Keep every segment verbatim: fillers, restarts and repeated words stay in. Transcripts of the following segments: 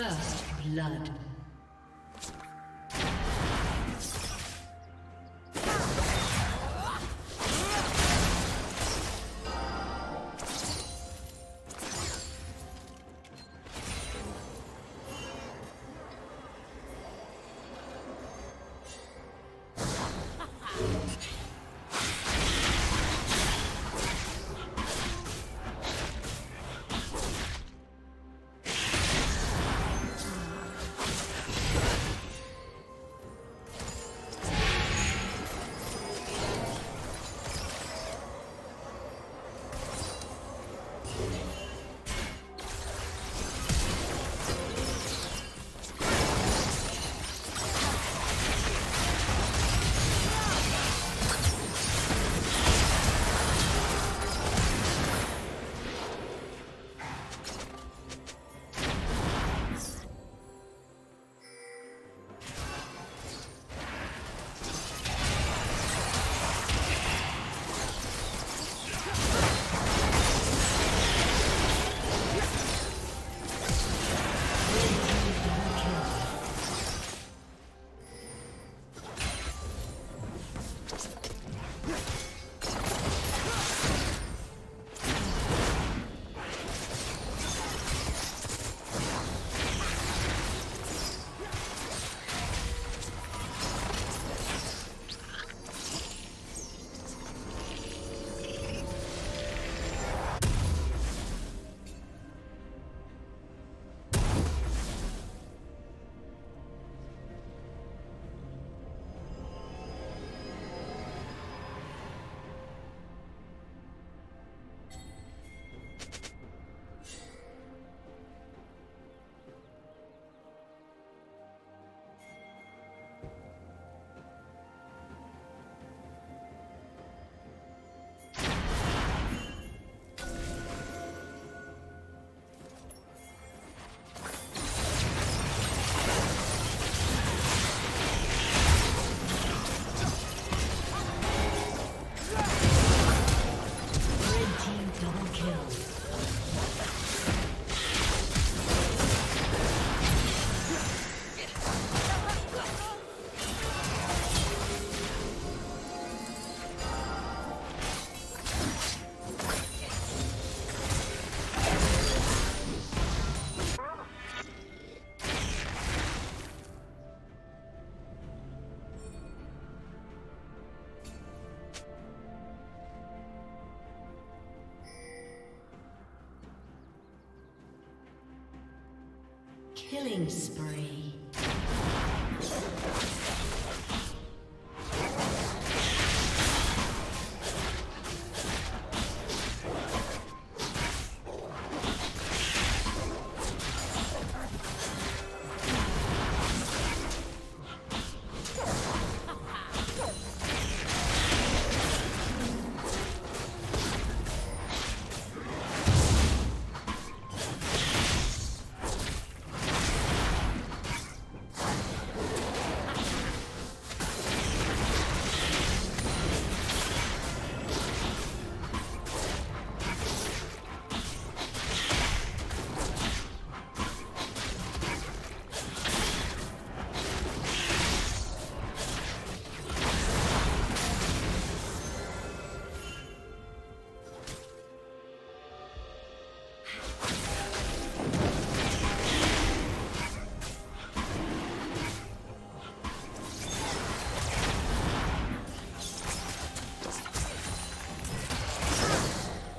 First blood. Killing spree.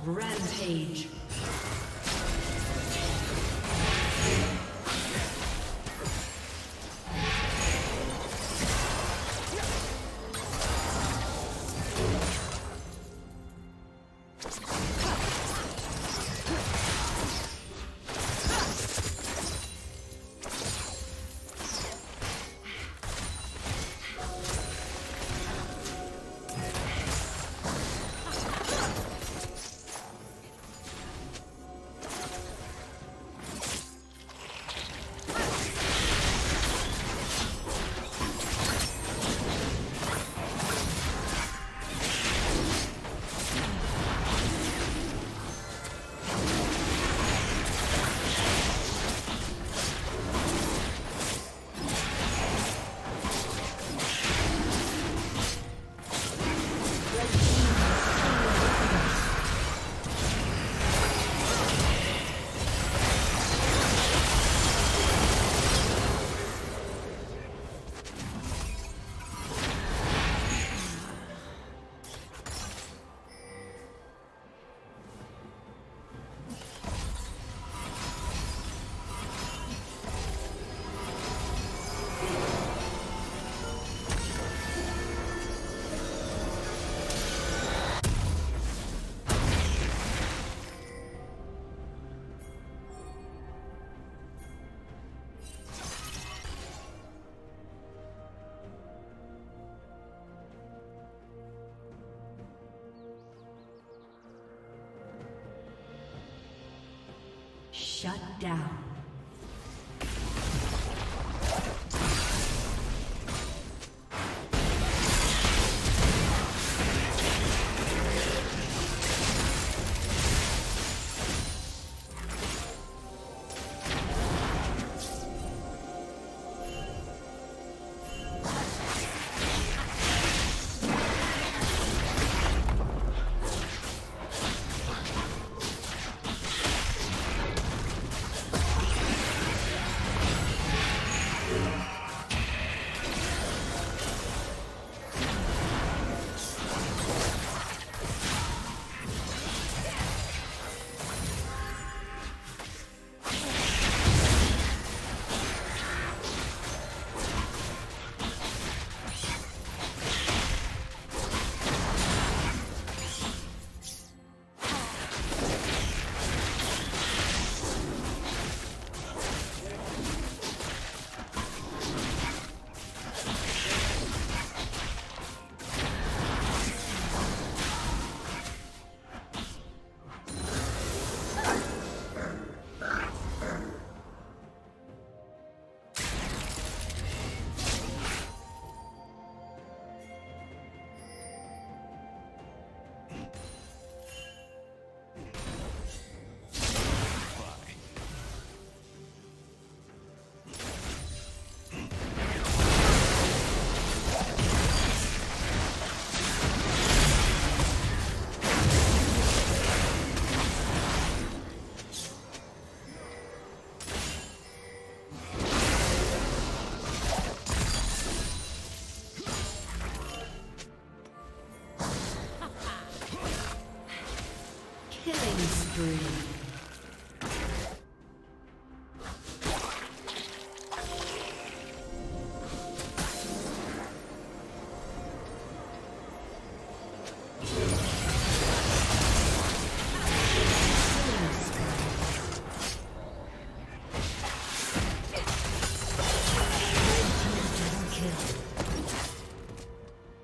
Rampage. Shut down.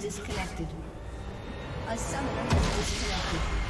Disconnected. A summoner has disconnected.